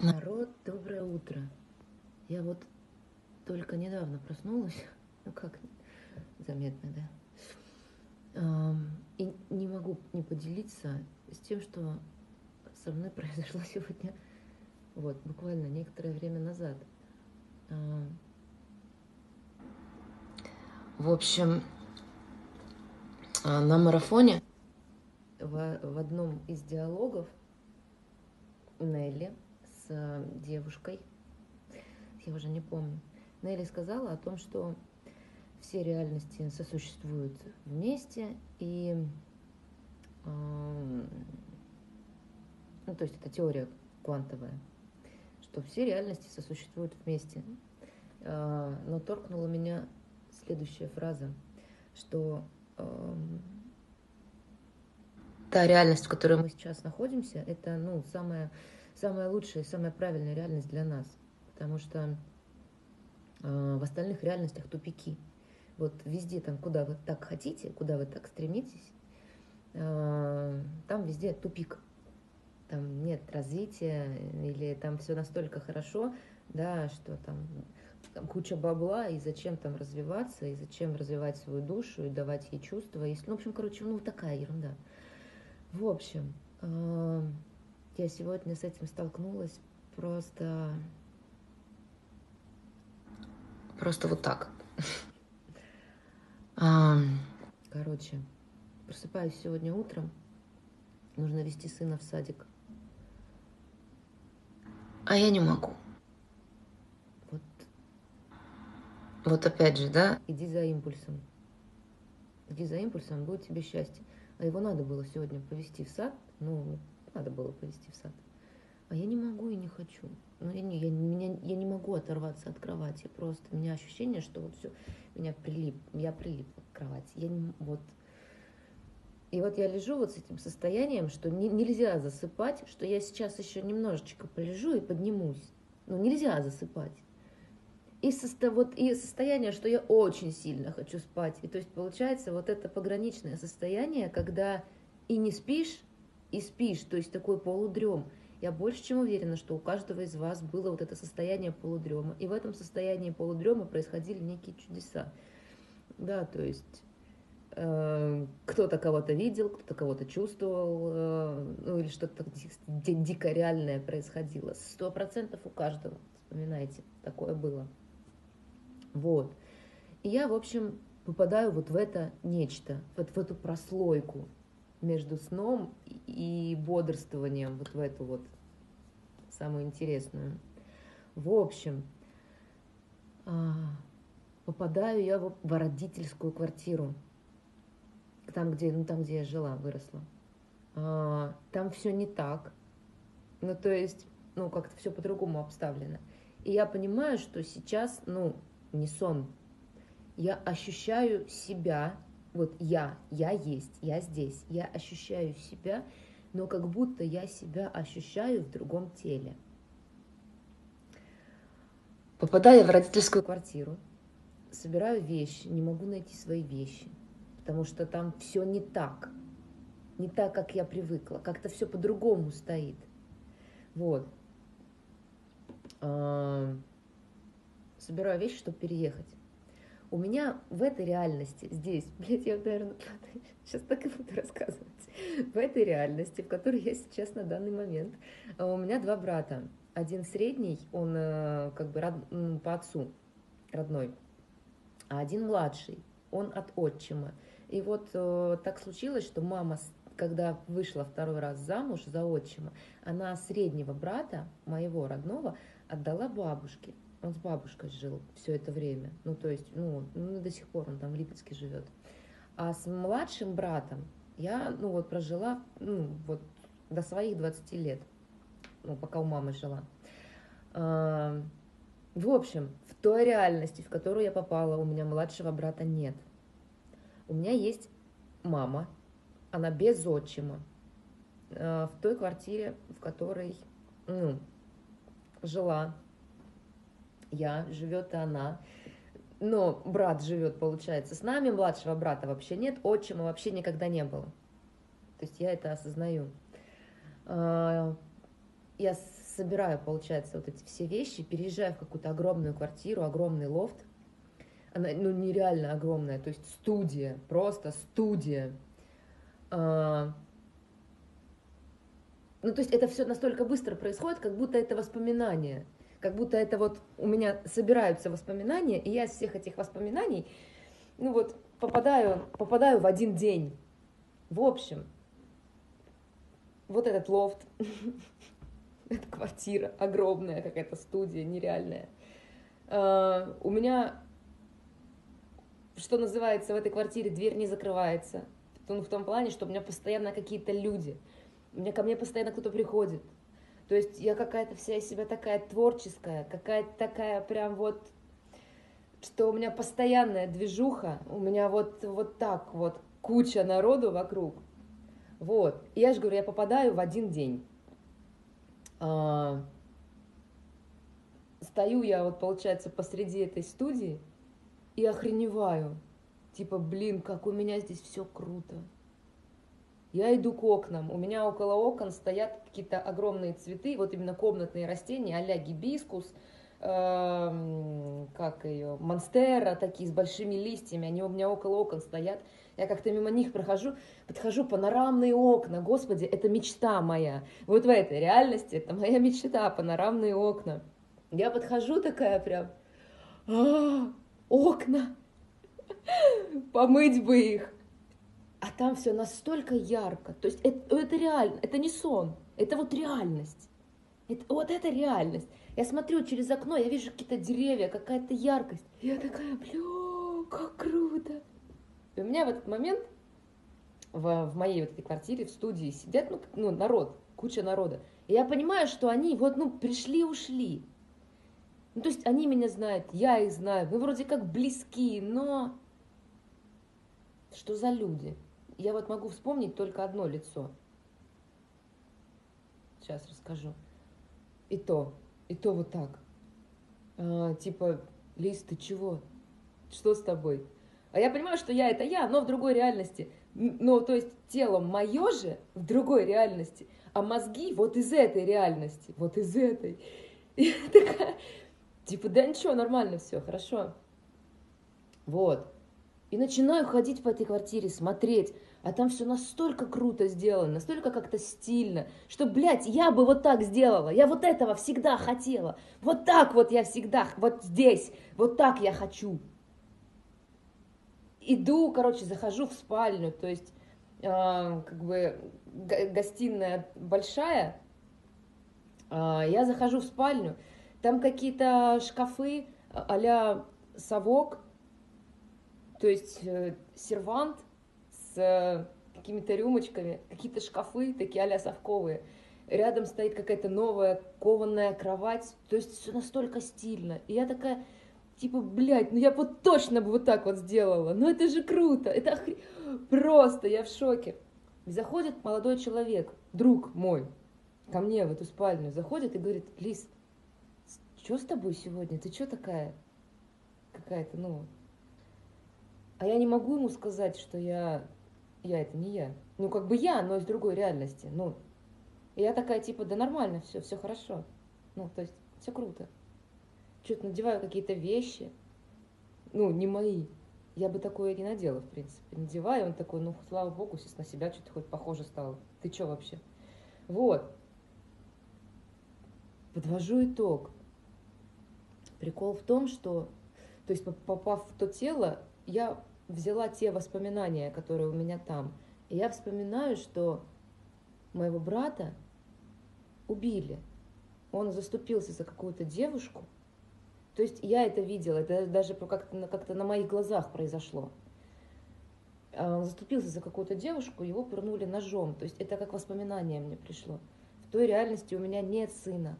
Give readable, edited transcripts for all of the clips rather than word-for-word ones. Народ, доброе утро. Я вот только недавно проснулась, ну как заметно, да? И не могу не поделиться с тем, что со мной произошло сегодня, вот, буквально некоторое время назад. В общем, на марафоне в одном из диалогов Нелли с девушкой, я уже не помню, Нелли сказала о том, что все реальности сосуществуют вместе, и, ну, то есть это теория квантовая, что все реальности сосуществуют вместе. Но торкнула меня следующая фраза, что та реальность, в которой мы сейчас находимся, это, ну, самая лучшая и самая правильная реальность для нас, потому что в остальных реальностях тупики. Вот везде, там, куда вы так хотите, куда вы так стремитесь, там везде тупик. Там нет развития, или там все настолько хорошо, да, что там куча бабла, и зачем там развиваться, и зачем развивать свою душу, и давать ей чувства. И, ну, в общем, короче, ну, такая ерунда. В общем, я сегодня с этим столкнулась просто вот так. Короче, просыпаюсь сегодня утром, нужно везти сына в садик, а я не могу. Вот опять же, да? Иди за импульсом. Иди за импульсом, будет тебе счастье. А его надо было сегодня повезти в сад, ну, надо было повезти в сад. А я не могу и не хочу. Ну, я не могу оторваться от кровати. Просто у меня ощущение, что вот все, я прилипла к кровати. И вот я лежу вот с этим состоянием, что нельзя засыпать, что я сейчас еще немножечко полежу и поднимусь. Ну, нельзя засыпать. И состояние, что я очень сильно хочу спать. И то есть получается вот это пограничное состояние, когда и не спишь, и спишь, то есть такой полудрем. Я больше чем уверена, что у каждого из вас было вот это состояние полудрема. И в этом состоянии полудрема происходили некие чудеса. Да, то есть кто-то кого-то видел, кто-то кого-то чувствовал, ну или что-то дико реальное происходило. 100% у каждого, вспоминайте, такое было. Вот. И я, в общем, попадаю вот в это нечто, вот в эту прослойку между сном и бодрствованием, вот в эту вот самую интересную. В общем, попадаю я в родительскую квартиру, там, где я жила, выросла. Там все не так, ну, то есть, ну, как-то все по-другому обставлено. И я понимаю, что сейчас, ну, не сон, я ощущаю себя. Вот я есть, я здесь, я ощущаю себя, но как будто я себя ощущаю в другом теле. Попадаю в родительскую квартиру, собираю вещи, не могу найти свои вещи, потому что там все не так, как я привыкла, как-то все по-другому стоит. Вот. Собираю вещи, чтобы переехать. У меня в этой реальности здесь, блядь, я, наверное, сейчас так и буду рассказывать. В этой реальности, в которой я сейчас на данный момент, у меня два брата. Один средний, он как бы по отцу родной, а один младший, он от отчима. И вот так случилось, что мама, когда вышла второй раз замуж за отчима, она среднего брата, моего родного, отдала бабушке. Он с бабушкой жил все это время, ну, то есть, ну, до сих пор он там в Липецке живет. А с младшим братом я, ну, вот прожила, ну, вот до своих 20 лет, ну, пока у мамы жила. В общем, в той реальности, в которую я попала, у меня младшего брата нет. У меня есть мама, она без отчима, в той квартире, в которой, ну, жила я, живет и она, но брат живет, получается, с нами, младшего брата вообще нет, отчима вообще никогда не было. То есть я это осознаю. Я собираю, получается, вот эти все вещи, переезжаю в какую-то огромную квартиру, огромный лофт. Она, ну, нереально огромная, то есть студия, просто студия. Ну, то есть это все настолько быстро происходит, как будто это воспоминания. Как будто это вот у меня собираются воспоминания, и я из всех этих воспоминаний, ну вот, попадаю в один день. В общем, вот этот лофт, эта квартира огромная, какая-то студия нереальная. У меня, что называется, в этой квартире дверь не закрывается. Ну, в том плане, что у меня постоянно какие-то люди. У меня ко мне постоянно кто-то приходит. То есть я какая-то вся из себя такая творческая, какая-то такая прям вот, что у меня постоянная движуха, у меня вот так вот куча народу вокруг. Вот. И я же говорю, я попадаю в один день. Стою я вот, получается, посреди этой студии и охреневаю. Типа, блин, как у меня здесь все круто. Я иду к окнам, у меня около окон стоят какие-то огромные цветы, вот именно комнатные растения, а-ля гибискус, монстера, такие с большими листьями, они у меня около окон стоят, я как-то мимо них прохожу, подхожу, панорамные окна, господи, это мечта моя, вот в этой реальности это моя мечта, панорамные окна. Я подхожу такая прям, окна, помыть бы их. А там все настолько ярко, то есть это реально, это не сон, это вот реальность, это реальность. Я смотрю через окно, я вижу какие-то деревья, какая-то яркость. Я такая, блин, как круто. И у меня в этот момент в моей вот этой квартире, в студии сидят, ну, народ, куча народа. И я понимаю, что они вот, ну, пришли-ушли. Ну, то есть они меня знают, я их знаю, мы вроде как близки, но что за люди? Я вот могу вспомнить только одно лицо. Сейчас расскажу. И то вот так. Типа, Лиз, ты чего? Что с тобой? А я понимаю, что я это я, но в другой реальности. Ну, то есть тело мое же в другой реальности, а мозги вот из этой реальности, вот из этой. И я такая, типа, да ничего, нормально все, хорошо. Вот. И начинаю ходить по этой квартире, смотреть, а там все настолько круто сделано, настолько как-то стильно, что, блядь, я бы вот так сделала, я вот этого всегда хотела, вот так вот я всегда, вот здесь, вот так я хочу. Иду, короче, захожу в спальню, то есть, как бы, гостиная большая, я захожу в спальню, там какие-то шкафы а-ля совок, то есть сервант с какими-то рюмочками, какие-то шкафы такие а-ля совковые. Рядом стоит какая-то новая кованая кровать. То есть все настолько стильно. И я такая, типа, блядь, ну я вот точно бы вот так вот сделала. Ну это же круто, это просто, я в шоке. Заходит молодой человек, друг мой, ко мне в эту спальню. Заходит и говорит, Лиз, что с тобой сегодня? Ты что такая какая-то, ну... А я не могу ему сказать, что я это не я. Ну, как бы я, но из другой реальности. Ну, и я такая, типа, да нормально, все хорошо. Ну, то есть, все круто. Что-то надеваю какие-то вещи. Ну, не мои. Я бы такое не надела, в принципе. Надеваю, он такой, ну, слава богу, сейчас на себя что-то хоть похоже стало. Ты что вообще? Вот. Подвожу итог. Прикол в том, что, то есть, попав в то тело, я взяла те воспоминания, которые у меня там, и я вспоминаю, что моего брата убили. Он заступился за какую-то девушку. То есть я это видела, это даже как-то на моих глазах произошло. Он заступился за какую-то девушку, его пырнули ножом. То есть это как воспоминание мне пришло. В той реальности у меня нет сына.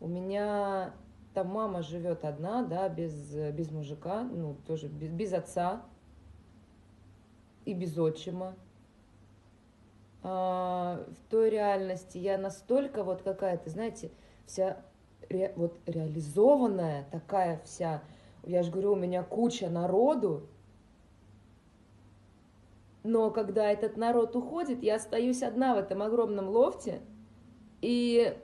У меня... Там мама живет одна, да, без мужика, ну, тоже без отца и без отчима. В той реальности я настолько вот какая-то, знаете, вся вот реализованная, такая вся, я же говорю, у меня куча народу, но когда этот народ уходит, я остаюсь одна в этом огромном лофте, и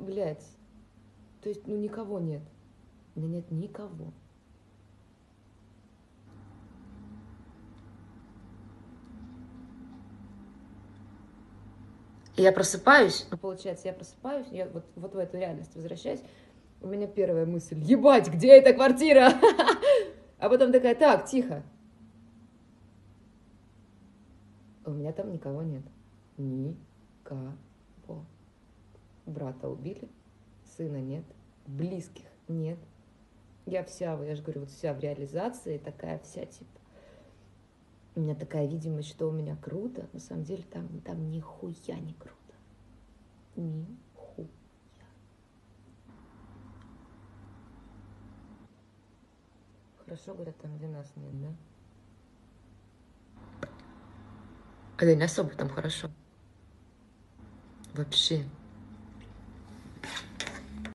блядь, то есть, ну, никого нет. У меня нет никого. Я просыпаюсь. Получается, я просыпаюсь, я вот в эту реальность возвращаюсь. У меня первая мысль: ебать, где эта квартира? А потом такая: так, тихо. У меня там никого нет. Никого. Брата убили, сына нет, близких нет. Я вся, я же говорю, вот вся в реализации, такая вся, типа. У меня такая видимость, что у меня круто. На самом деле там нихуя не круто. Нихуя. Хорошо, говорят, там где нас нет, да? Да не особо там хорошо. Вообще.